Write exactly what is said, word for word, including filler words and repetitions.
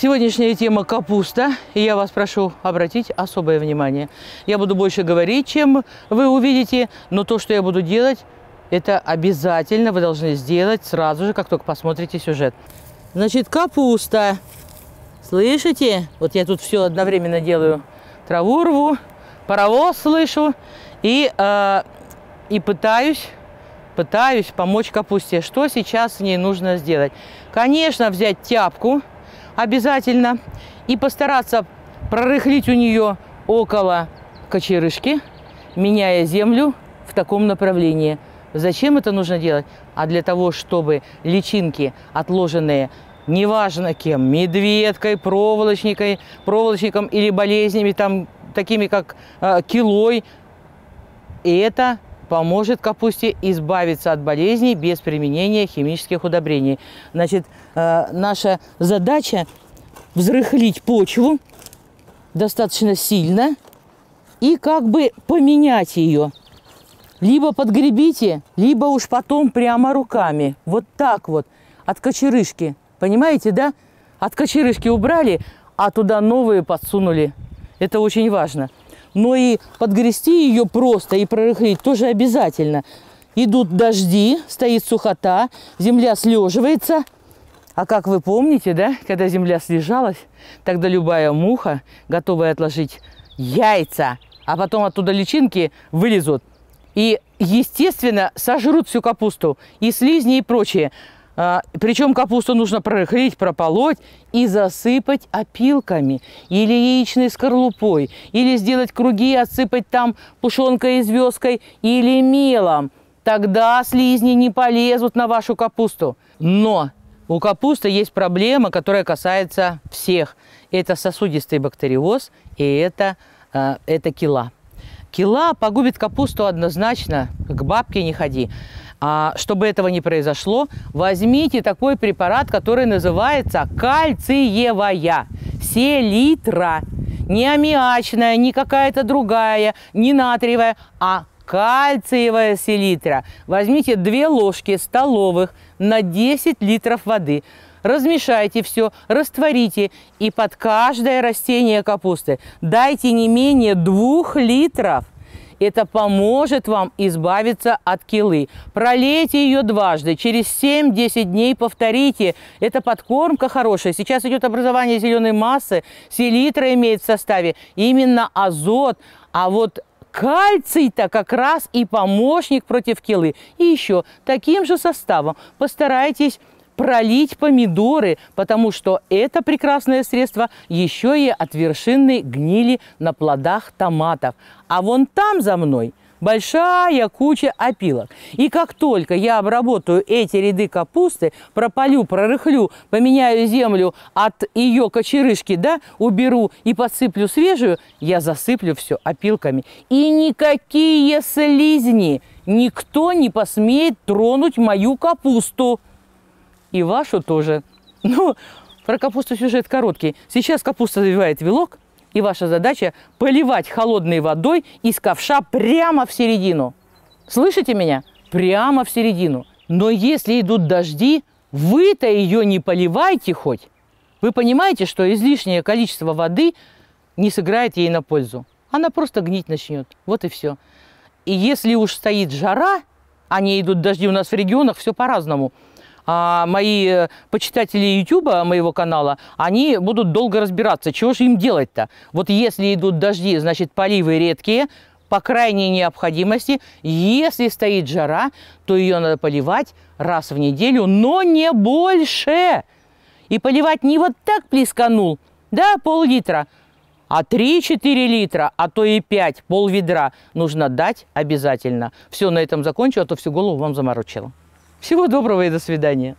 Сегодняшняя тема капуста, и я вас прошу обратить особое внимание. Я буду больше говорить, чем вы увидите, но то, что я буду делать, это обязательно вы должны сделать сразу же, как только посмотрите сюжет. Значит, капуста. Слышите? Вот я тут все одновременно делаю. Траву рву, паровоз слышу и, э, и пытаюсь... пытаюсь помочь капусте. Что сейчас с ней нужно сделать? Конечно, взять тяпку обязательно и постараться прорыхлить у нее около кочерышки, меняя землю в таком направлении. Зачем это нужно делать? А для того, чтобы личинки, отложенные неважно кем, медведкой, проволочникой, проволочником или болезнями, там, такими как э, килой, и это поможет капусте избавиться от болезней без применения химических удобрений. Значит, э, наша задача взрыхлить почву достаточно сильно и как бы поменять ее. Либо подгребите, либо уж потом прямо руками. Вот так вот, от кочерышки. Понимаете, да? От кочерышки убрали, а туда новые подсунули. Это очень важно. Но и подгрести ее просто и прорыхлить тоже обязательно. Идут дожди, стоит сухота, земля слеживается. А как вы помните, да, когда земля слежалась, тогда любая муха, готовая отложить яйца, а потом оттуда личинки вылезут. И, естественно, сожрут всю капусту, и слизни, и прочее. Причем капусту нужно прорыхлить, прополоть и засыпать опилками или яичной скорлупой, или сделать круги и отсыпать там пушонкой и звездкой или мелом. Тогда слизни не полезут на вашу капусту. Но у капусты есть проблема, которая касается всех. Это сосудистый бактериоз и это, это кила. Кила погубит капусту однозначно, к бабке не ходи. А чтобы этого не произошло, возьмите такой препарат, который называется кальциевая селитра. Не аммиачная, не какая-то другая, не натриевая, а кальциевая селитра. Возьмите две ложки столовых на десять литров воды. Размешайте все, растворите и под каждое растение капусты дайте не менее двух литров. Это поможет вам избавиться от килы. Пролейте ее дважды, через семь-десять дней повторите. Это подкормка хорошая. Сейчас идет образование зеленой массы, селитра имеет в составе именно азот, а вот кальций-то как раз и помощник против килы. И еще таким же составом постарайтесь пролить помидоры, потому что это прекрасное средство еще и от вершинной гнили на плодах томатов. А вон там за мной большая куча опилок. И как только я обработаю эти ряды капусты, пропалю, прорыхлю, поменяю землю от ее кочерышки, да, уберу и подсыплю свежую, я засыплю все опилками. И никакие слизни, никто не посмеет тронуть мою капусту. И вашу тоже. Ну, про капусту сюжет короткий. Сейчас капуста завивает вилок, и ваша задача поливать холодной водой из ковша прямо в середину. Слышите меня? Прямо в середину. Но если идут дожди, вы-то ее не поливайте хоть. Вы понимаете, что излишнее количество воды не сыграет ей на пользу. Она просто гнить начнет. Вот и все. И если уж стоит жара, а не идут дожди, у нас в регионах все по-разному. А мои почитатели ютуба, моего канала, они будут долго разбираться, чего же им делать-то. Вот если идут дожди, значит поливы редкие, по крайней необходимости. Если стоит жара, то ее надо поливать раз в неделю, но не больше. И поливать не вот так плесканул, да, пол-литра, а три-четыре литра, а то и пять, пол-ведра нужно дать обязательно. Все, на этом закончу, а то всю голову вам заморочила. Всего доброго и до свидания.